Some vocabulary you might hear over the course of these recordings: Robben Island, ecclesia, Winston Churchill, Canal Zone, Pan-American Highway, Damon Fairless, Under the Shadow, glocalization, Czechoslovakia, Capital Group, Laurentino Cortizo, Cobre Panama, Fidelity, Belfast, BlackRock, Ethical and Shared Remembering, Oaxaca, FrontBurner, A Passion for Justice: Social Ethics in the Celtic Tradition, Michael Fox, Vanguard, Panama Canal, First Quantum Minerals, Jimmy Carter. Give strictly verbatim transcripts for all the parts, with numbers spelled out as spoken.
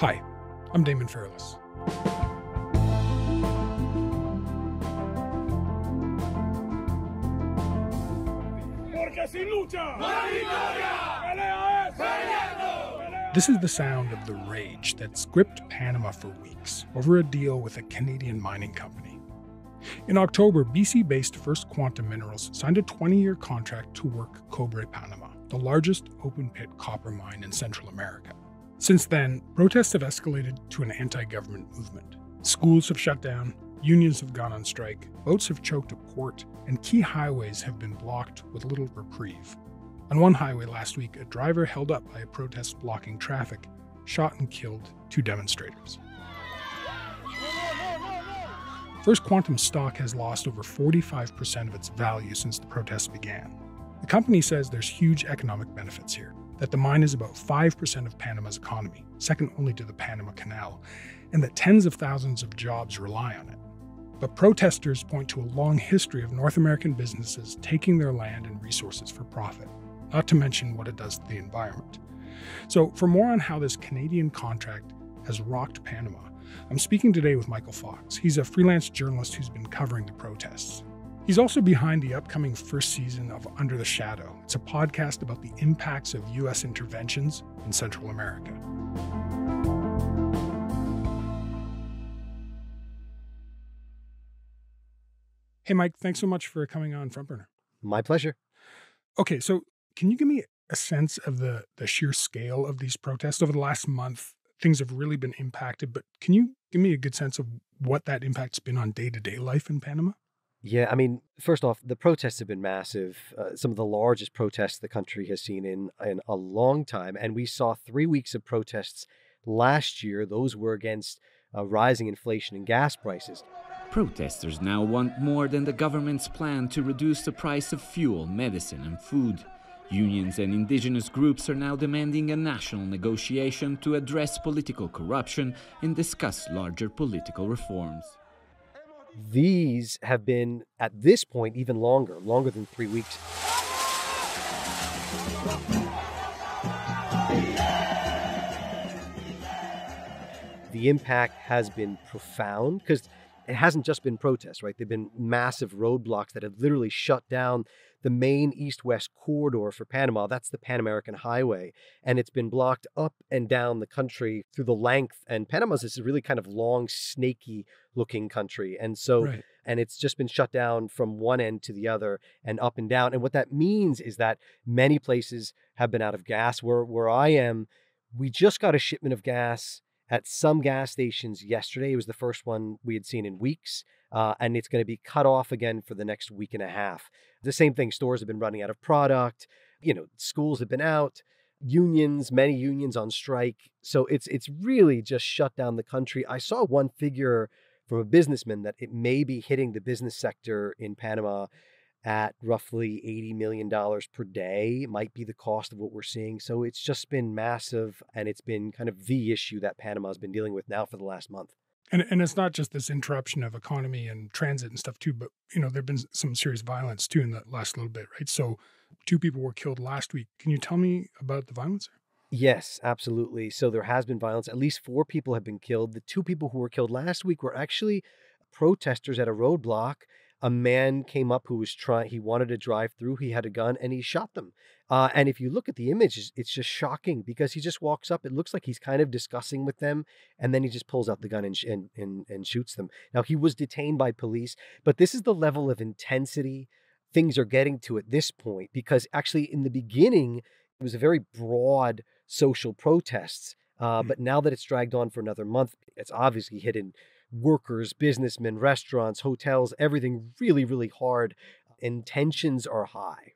Hi, I'm Damon Fairless. This is the sound of the rage that's gripped Panama for weeks over a deal with a Canadian mining company. In October, B C-based First Quantum Minerals signed a twenty-year contract to work Cobre Panama, the largest open-pit copper mine in Central America. Since then, protests have escalated to an anti-government movement. Schools have shut down, unions have gone on strike, boats have choked a port, and key highways have been blocked with little reprieve. On one highway last week, a driver held up by a protest blocking traffic shot and killed two demonstrators. First Quantum stock has lost over forty-five percent of its value since the protests began. The company says there's huge economic benefits here, that the mine is about five percent of Panama's economy, second only to the Panama Canal, and that tens of thousands of jobs rely on it. But protesters point to a long history of North American businesses taking their land and resources for profit, not to mention what it does to the environment. So for more on how this Canadian contract has rocked Panama, I'm speaking today with Michael Fox. He's a freelance journalist who's been covering the protests. He's also behind the upcoming first season of Under the Shadow. It's a podcast about the impacts of U S interventions in Central America. Hey, Mike, thanks so much for coming on FrontBurner. My pleasure. Okay, so can you give me a sense of the, the sheer scale of these protests? Over the last month, things have really been impacted, but can you give me a good sense of what that impact's been on day-to-day life in Panama? Yeah, I mean, first off, the protests have been massive. Uh, some of the largest protests the country has seen in, in a long time. And we saw three weeks of protests last year. Those were against uh, rising inflation and gas prices. Protesters now want more than the government's plan to reduce the price of fuel, medicine, and food. Unions and indigenous groups are now demanding a national negotiation to address political corruption and discuss larger political reforms. These have been, at this point, even longer, longer than three weeks. The impact has been profound because it hasn't just been protests, right? There have been massive roadblocks that have literally shut down the main east-west corridor for Panama. That's the Pan-American Highway. And it's been blocked up and down the country through the length. And Panama's this really kind of long, snaky-looking country. And so, right. And it's just been shut down from one end to the other and up and down. And what that means is that many places have been out of gas. Where, where I am, we just got a shipment of gas at some gas stations yesterday. It was the first one we had seen in weeks, uh, and it's going to be cut off again for the next week and a half. The same thing, stores have been running out of product, you know, schools have been out, unions, many unions on strike. So it's, it's really just shut down the country. I saw one figure from a businessman that it may be hitting the business sector in Panama at roughly eighty million dollars per day, might be the cost of what we're seeing. So it's just been massive, and it's been kind of the issue that Panama's been dealing with now for the last month. And and it's not just this interruption of economy and transit and stuff too, but, you know, there've been some serious violence too in the last little bit, right? So two people were killed last week. Can you tell me about the violence? Yes, absolutely. So there has been violence. At least four people have been killed. The two people who were killed last week were actually protesters at a roadblock. A man came up who was trying, he wanted to drive through, he had a gun, and he shot them. Uh, and if you look at the images, it's just shocking because he just walks up, it looks like he's kind of discussing with them, and then he just pulls out the gun and, sh and, and, and shoots them. Now, he was detained by police, but this is the level of intensity things are getting to at this point, because actually in the beginning, it was a very broad social protests, uh, but now that it's dragged on for another month, it's obviously hidden workers, businessmen, restaurants, hotels, everything really, really hard, and tensions are high.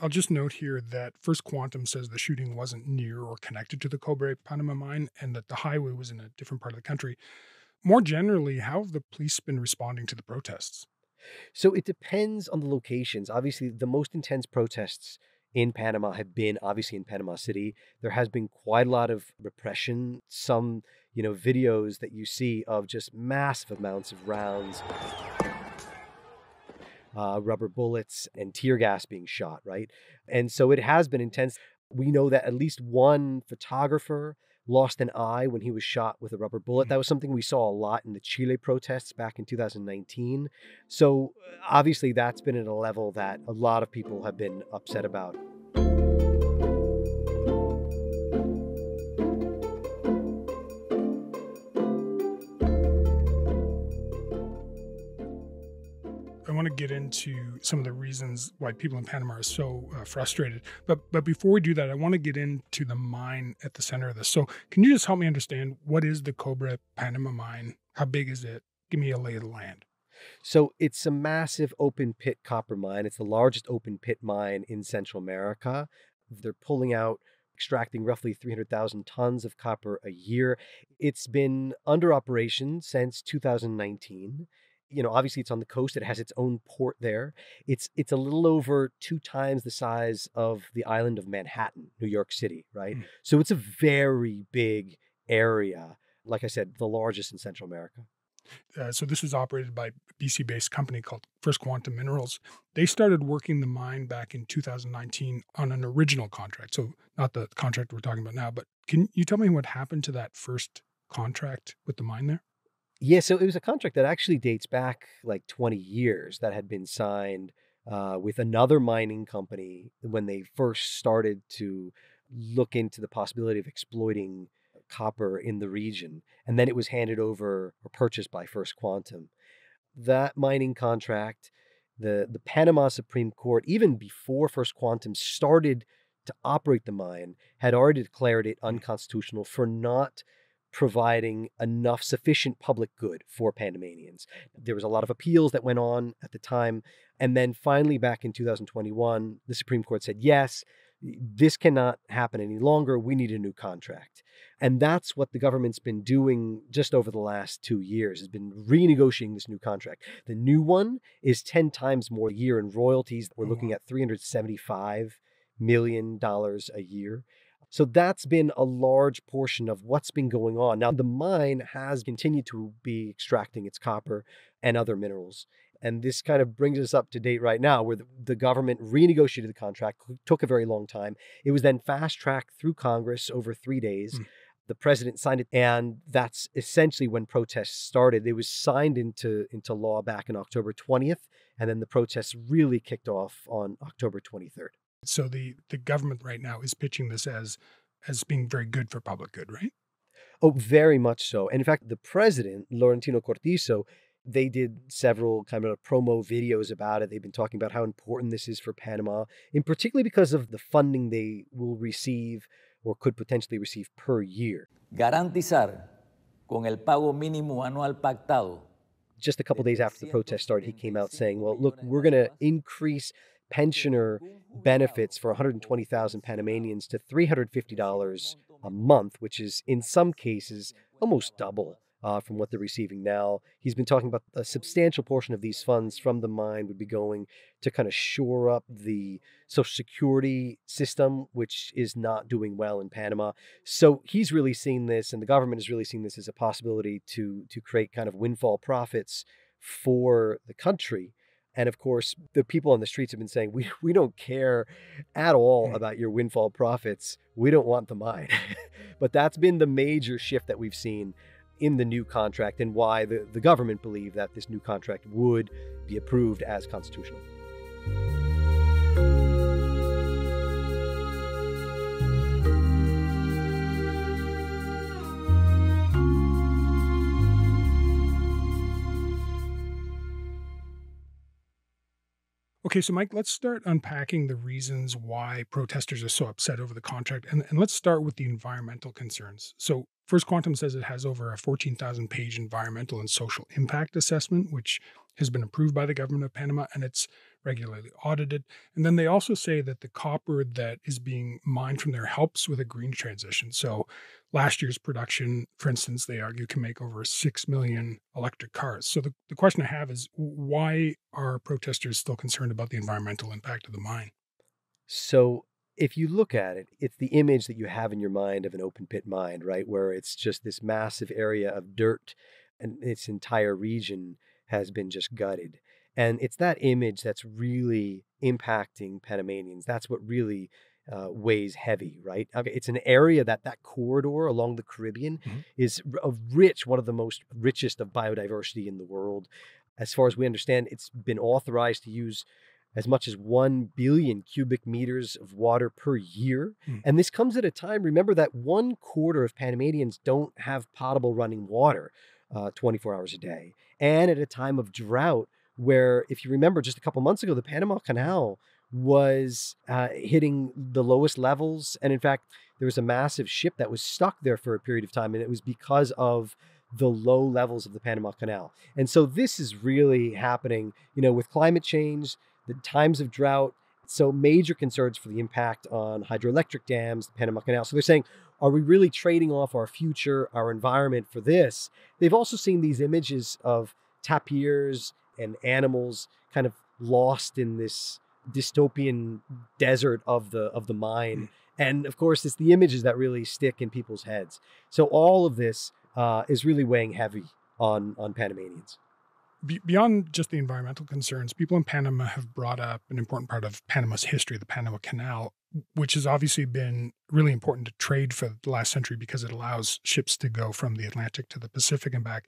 I'll just note here that First Quantum says the shooting wasn't near or connected to the Cobre Panama mine and that the highway was in a different part of the country. More generally, how have the police been responding to the protests? So it depends on the locations. Obviously, the most intense protests in Panama have been obviously in Panama City. There has been quite a lot of repression, some you know, videos that you see of just massive amounts of rounds, uh, rubber bullets and tear gas being shot, right? And so it has been intense. We know that at least one photographer lost an eye when he was shot with a rubber bullet. That was something we saw a lot in the Chile protests back in two thousand nineteen. So obviously that's been at a level that a lot of people have been upset about. To get into some of the reasons why people in Panama are so uh, frustrated. But but before we do that, I want to get into the mine at the center of this. So can you just help me understand, what is the Cobre Panama mine? How big is it? Give me a lay of the land. So it's a massive open pit copper mine. It's the largest open pit mine in Central America. They're pulling out, extracting roughly three hundred thousand tons of copper a year. It's been under operation since two thousand nineteen. You know, obviously it's on the coast. It has its own port there. It's it's a little over two times the size of the island of Manhattan, New York City, right? Mm. So it's a very big area. Like I said, the largest in Central America. Uh, so this was operated by a B C-based company called First Quantum Minerals. They started working the mine back in two thousand nineteen on an original contract. So not the contract we're talking about now, but can you tell me what happened to that first contract with the mine there? Yeah, so it was a contract that actually dates back like twenty years that had been signed uh, with another mining company when they first started to look into the possibility of exploiting copper in the region. And then it was handed over or purchased by First Quantum. That mining contract, the, the Panama Supreme Court, even before First Quantum started to operate the mine, had already declared it unconstitutional for not providing enough sufficient public good for Panamanians. There was a lot of appeals that went on at the time. And then finally, back in two thousand twenty-one, the Supreme Court said, yes, this cannot happen any longer. We need a new contract. And that's what the government's been doing just over the last two years, has been renegotiating this new contract. The new one is ten times more a year in royalties. We're looking at three hundred seventy-five million dollars a year. So that's been a large portion of what's been going on. Now, the mine has continued to be extracting its copper and other minerals. And this kind of brings us up to date right now, where the, the government renegotiated the contract, took a very long time. It was then fast-tracked through Congress over three days. Mm. The president signed it, and that's essentially when protests started. It was signed into, into law back on October twentieth, and then the protests really kicked off on October twenty-third. So the, the government right now is pitching this as, as being very good for public good, right? Oh, very much so. And in fact, the president, Laurentino Cortizo, they did several kind of promo videos about it. They've been talking about how important this is for Panama, and particularly because of the funding they will receive or could potentially receive per year. Garantizar con el pago mínimo anual pactado. Just a couple days after the protest started, he came out saying, well, look, we're going to increase pensioner benefits for one hundred twenty thousand Panamanians to three hundred fifty dollars a month, which is in some cases almost double uh, from what they're receiving now. He's been talking about a substantial portion of these funds from the mine would be going to kind of shore up the Social Security system, which is not doing well in Panama. So he's really seen this, and the government is really seen this as a possibility to, to create kind of windfall profits for the country. And of course, the people on the streets have been saying, we, we don't care at all about your windfall profits. We don't want the mine. But that's been the major shift that we've seen in the new contract, and why the, the government believed that this new contract would be approved as constitutional. Okay, so Mike, let's start unpacking the reasons why protesters are so upset over the contract. And, and let's start with the environmental concerns. So First Quantum says it has over a fourteen thousand page environmental and social impact assessment, which has been approved by the government of Panama, and it's regularly audited. And then they also say that the copper that is being mined from there helps with a green transition. So last year's production, for instance, they argue can make over six million electric cars. So the, the question I have is, why are protesters still concerned about the environmental impact of the mine? So if you look at it, it's the image that you have in your mind of an open pit mine, right? Where it's just this massive area of dirt, and its entire region has been just gutted. And it's that image that's really impacting Panamanians. That's what really uh, weighs heavy, right? Okay, it's an area that that corridor along the Caribbean mm-hmm. is a rich, one of the most richest of biodiversity in the world. As far as we understand, it's been authorized to use as much as one billion cubic meters of water per year. Mm. And this comes at a time, remember that one quarter of Panamanians don't have potable running water uh, twenty-four hours a day. And at a time of drought where, if you remember just a couple months ago, the Panama Canal was uh, hitting the lowest levels. And in fact, there was a massive ship that was stuck there for a period of time. And it was because of the low levels of the Panama Canal. And so this is really happening, you know, with climate change, the times of drought, so major concerns for the impact on hydroelectric dams, the Panama Canal. So they're saying, are we really trading off our future, our environment for this? They've also seen these images of tapirs and animals kind of lost in this dystopian desert of the, of the mine. And of course, it's the images that really stick in people's heads. So all of this uh, is really weighing heavy on, on Panamanians. Beyond just the environmental concerns, people in Panama have brought up an important part of Panama's history, the Panama Canal, which has obviously been really important to trade for the last century because it allows ships to go from the Atlantic to the Pacific and back.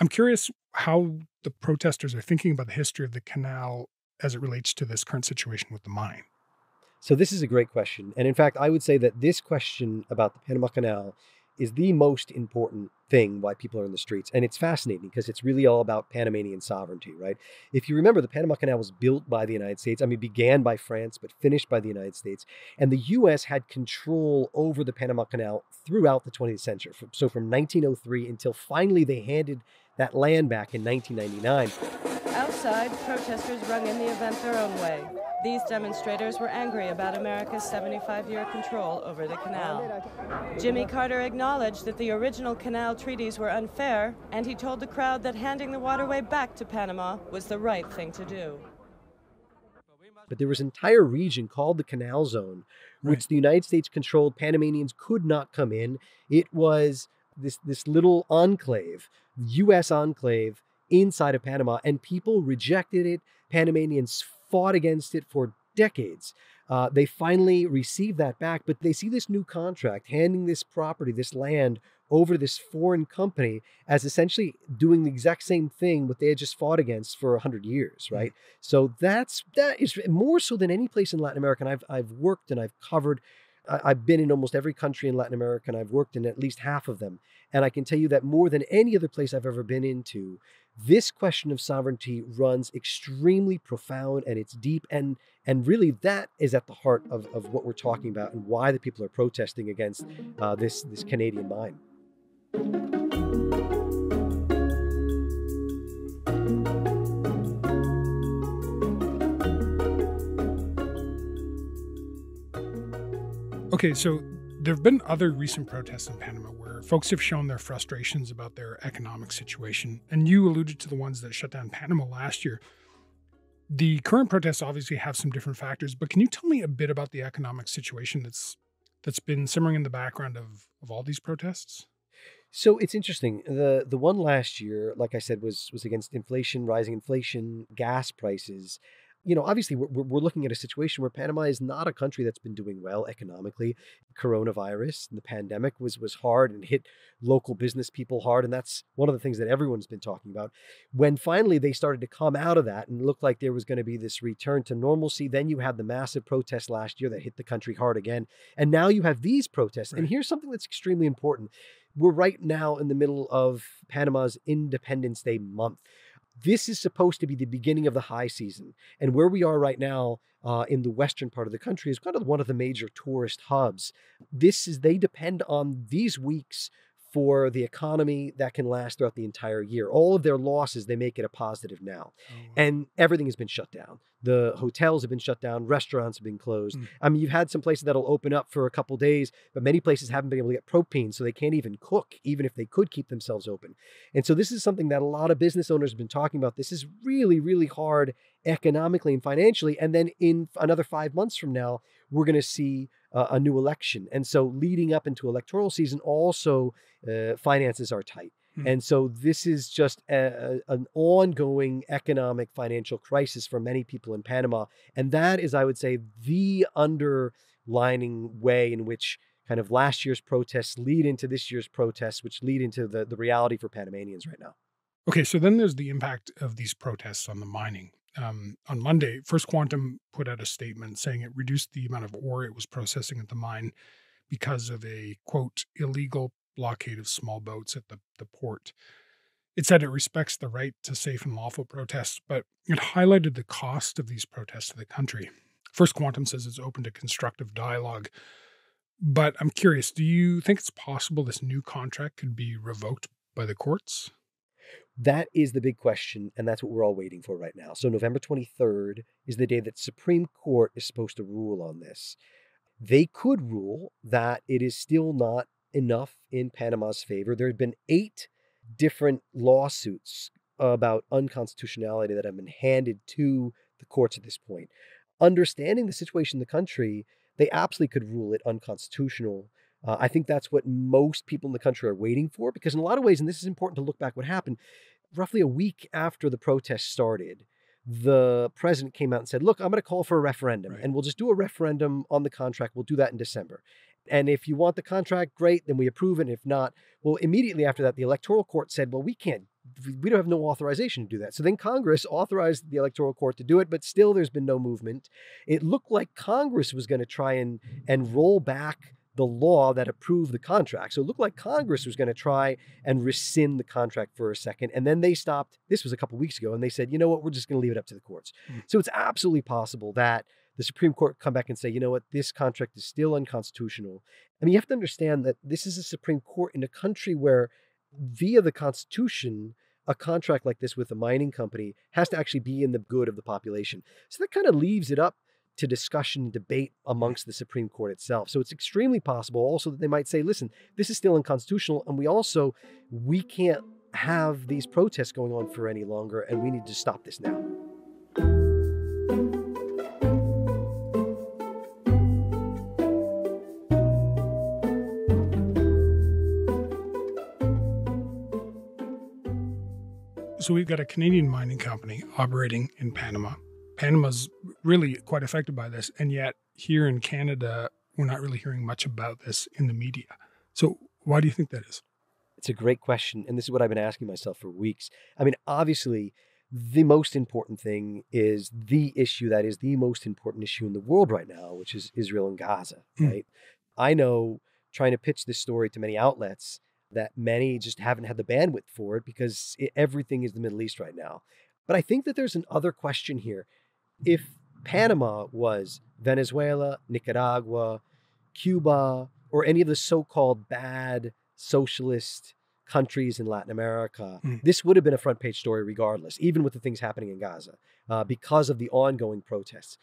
I'm curious how the protesters are thinking about the history of the canal as it relates to this current situation with the mine. So this is a great question. And in fact, I would say that this question about the Panama Canal is the most important thing why people are in the streets. And it's fascinating because it's really all about Panamanian sovereignty, right? If you remember, the Panama Canal was built by the United States. I mean, began by France, but finished by the United States. And the U S had control over the Panama Canal throughout the twentieth century. So from nineteen oh three until finally they handed that land back in nineteen ninety-nine. Outside, protesters rung in the event their own way. These demonstrators were angry about America's seventy-five year control over the canal. Jimmy Carter acknowledged that the original canal treaties were unfair, and he told the crowd that handing the waterway back to Panama was the right thing to do. But there was an entire region called the Canal Zone, which right. the United States controlled. Panamanians could not come in. It was this, this little enclave, U S enclave inside of Panama, and people rejected it. Panamanians fought against it for decades. Uh, they finally received that back, but they see this new contract handing this property, this land, over to this foreign company as essentially doing the exact same thing what they had just fought against for one hundred years, right? Mm-hmm. So that's, that is more so than any place in Latin America. And I've, I've worked and I've covered, I, I've been in almost every country in Latin America, and I've worked in at least half of them. And I can tell you that more than any other place I've ever been into, this question of sovereignty runs extremely profound, and it's deep. And, and really, that is at the heart of, of what we're talking about and why the people are protesting against uh, this, this Canadian mine. Okay, so there have been other recent protests in Panama where folks have shown their frustrations about their economic situation. And you alluded to the ones that shut down Panama last year. The current protests obviously have some different factors, but can you tell me a bit about the economic situation that's that's been simmering in the background of, of all these protests? So it's interesting. The the one last year, like I said, was was against inflation, rising inflation, gas prices. You know, obviously, we're, we're looking at a situation where Panama is not a country that's been doing well economically. Coronavirus, the pandemic was was hard and hit local business people hard. And that's one of the things that everyone's been talking about. When finally they started to come out of that and looked like there was going to be this return to normalcy, then you had the massive protests last year that hit the country hard again. And now you have these protests. Right. And here's something that's extremely important. We're right now in the middle of Panama's Independence Day month. This is supposed to be the beginning of the high season. And where we are right now uh, in the western part of the country is kind of one of the major tourist hubs. This is, they depend on these weeks for the economy that can last throughout the entire year. All of their losses, they make it a positive now. Oh, wow. And everything has been shut down. The hotels have been shut down. Restaurants have been closed. Mm. I mean, you've had some places that'll open up for a couple days, but many places haven't been able to get propane, so they can't even cook, even if they could keep themselves open. And so this is something that a lot of business owners have been talking about. This is really, really hard economically and financially. And then in another five months from now, we're going to see Uh, a new election. And so leading up into electoral season, also uh, finances are tight. Mm. And so this is just a, a, an ongoing economic financial crisis for many people in Panama. And that is, I would say, the under lining way in which kind of last year's protests lead into this year's protests, which lead into the, the reality for Panamanians right now. Okay, so then there's the impact of these protests on the mining. Um, on Monday, First Quantum put out a statement saying it reduced the amount of ore it was processing at the mine because of a, quote, illegal blockade of small boats at the, the port. It said it respects the right to safe and lawful protests, but it highlighted the cost of these protests to the country. First Quantum says it's open to constructive dialogue. But I'm curious, do you think it's possible this new contract could be revoked by the courts? That is the big question, and that's what we're all waiting for right now. So November twenty-third is the day that Supreme Court is supposed to rule on this. They could rule that it is still not enough in Panama's favor. There have been eight different lawsuits about unconstitutionality that have been handed to the courts at this point. Understanding the situation in the country, they absolutely could rule it unconstitutional. Uh, I think that's what most people in the country are waiting for, because in a lot of ways, and this is important to look back what happened, roughly a week after the protests started, the president came out and said, look, I'm going to call for a referendum, right, and we'll just do a referendum on the contract. We'll do that in December. And if you want the contract, great, then we approve it. And if not, well, immediately after that, the electoral court said, well, we can't, we don't have no authorization to do that. So then Congress authorized the electoral court to do it, but still there's been no movement. It looked like Congress was going to try and, and roll back the law that approved the contract. So it looked like Congress was going to try and rescind the contract for a second. And then they stopped. This was a couple of weeks ago. And they said, you know what, we're just going to leave it up to the courts. Mm-hmm. So it's absolutely possible that the Supreme Court come back and say, you know what, this contract is still unconstitutional. I mean, you have to understand that this is a Supreme Court in a country where, via the Constitution, a contract like this with a mining company has to actually be in the good of the population. So that kind of leaves it up to discussion, debate amongst the Supreme Court itself. So it's extremely possible also that they might say, listen, this is still unconstitutional, and we also, we can't have these protests going on for any longer, and we need to stop this now. So we've got a Canadian mining company operating in Panama. Panama's really quite affected by this, and yet here in Canada, we're not really hearing much about this in the media. So why do you think that is? It's a great question, and this is what I've been asking myself for weeks. I mean, obviously, the most important thing is the issue that is the most important issue in the world right now, which is Israel and Gaza, mm. right? I know, trying to pitch this story to many outlets, that many just haven't had the bandwidth for it because it, everything is the Middle East right now. But I think that there's another question here. If Panama was Venezuela, Nicaragua, Cuba, or any of the so-called bad socialist countries in Latin America, mm. this would have been a front page story regardless, even with the things happening in Gaza, uh, because of the ongoing protests.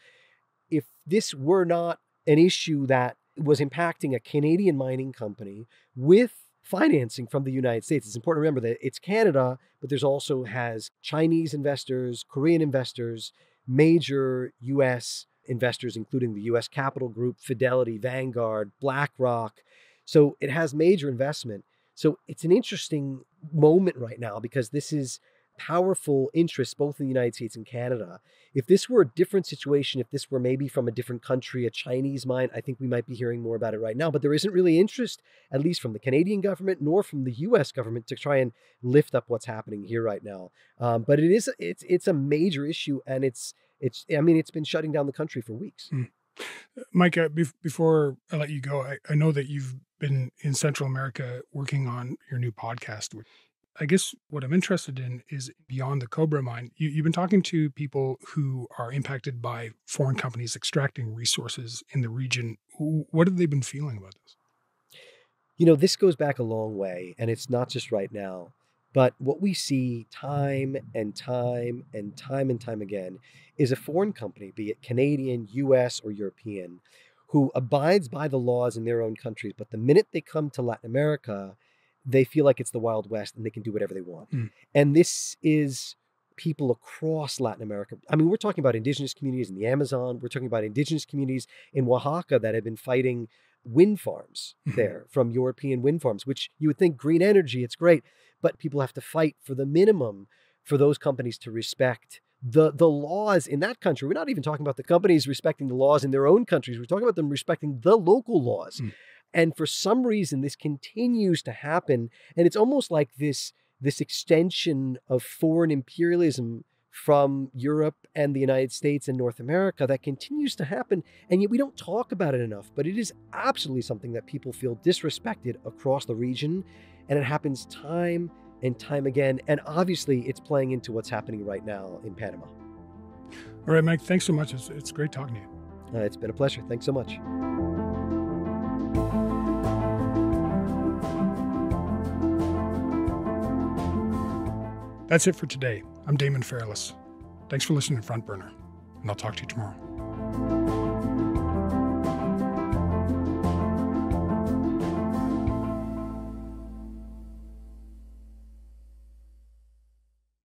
If this were not an issue that was impacting a Canadian mining company with financing from the United States, it's important to remember that it's Canada, but there's also has Chinese investors, Korean investors, major U S investors, including the U S Capital Group, Fidelity, Vanguard, BlackRock. So it has major investment. So it's an interesting moment right now because this is powerful interests both in the United States and Canada. If this were a different situation, if this were maybe from a different country, a Chinese mine, I think we might be hearing more about it right now. But there isn't really interest, at least from the Canadian government nor from the U S government, to try and lift up what's happening here right now. Um, but it is it's it's a major issue, and it's it's I mean it's been shutting down the country for weeks. Mm. Mike, uh, be before I let you go, I, I know that you've been in Central America working on your new podcast. I guess what I'm interested in is beyond the Cobre mine. You, you've been talking to people who are impacted by foreign companies extracting resources in the region. What have they been feeling about this? You know, this goes back a long way, and it's not just right now. But what we see time and time and time and time again is a foreign company, be it Canadian, U S, or European, who abides by the laws in their own countries. But the minute they come to Latin America, they feel like it's the Wild West and they can do whatever they want. Mm. And this is people across Latin America. I mean, we're talking about indigenous communities in the Amazon. We're talking about indigenous communities in Oaxaca that have been fighting wind farms there from European wind farms, which you would think green energy, it's great, but people have to fight for the minimum for those companies to respect the, the laws in that country. We're not even talking about the companies respecting the laws in their own countries. We're talking about them respecting the local laws. Mm. And for some reason, this continues to happen. And it's almost like this, this extension of foreign imperialism from Europe and the United States and North America that continues to happen. And yet we don't talk about it enough, but it is absolutely something that people feel disrespected across the region. And it happens time and time again. And obviously it's playing into what's happening right now in Panama. All right, Mike, thanks so much. It's, it's great talking to you. Uh, it's been a pleasure. Thanks so much. That's it for today. I'm Damon Fairless. Thanks for listening to FrontBurner, and I'll talk to you tomorrow.